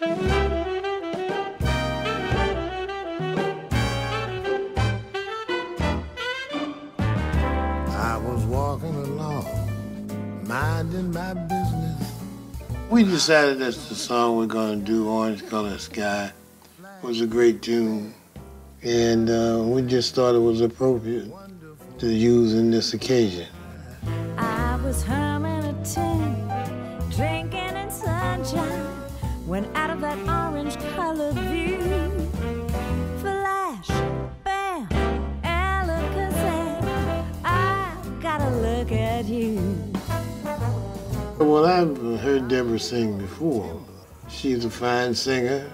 I was walking along, minding my business. We decided that the song we're going to do, Orange Colored Sky, was a great tune. And we just thought it was appropriate to use in this occasion. I was humming a tune, drinking in sunshine, when out of that orange-colored view, flash, bam, alakazam, I've gotta look at you. Well, I've heard Deborah sing before. She's a fine singer,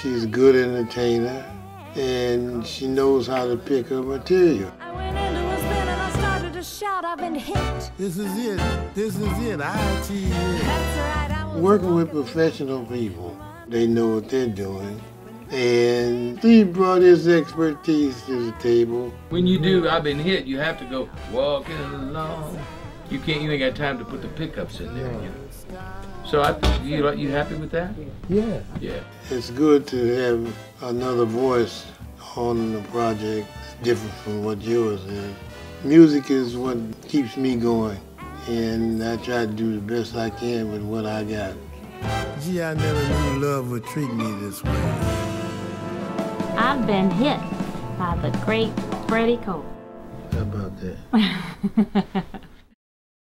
she's a good entertainer, and she knows how to pick her material. I went into a spin and I started to shout, I've been hit. This is it, I achieved it. That's right, working with professional people, they know what they're doing. And Steve brought his expertise to the table. When you do I've Been Hit, you have to go walking along. You can't, you ain't got time to put the pickups in there. You know? So I think you happy with that? Yeah. Yeah. It's good to have another voice on the project different from what yours is. Music is what keeps me going, and I try to do the best I can with what I got. Gee, I never knew love would treat me this way. I've been hit by the great Freddy Cole. How about that?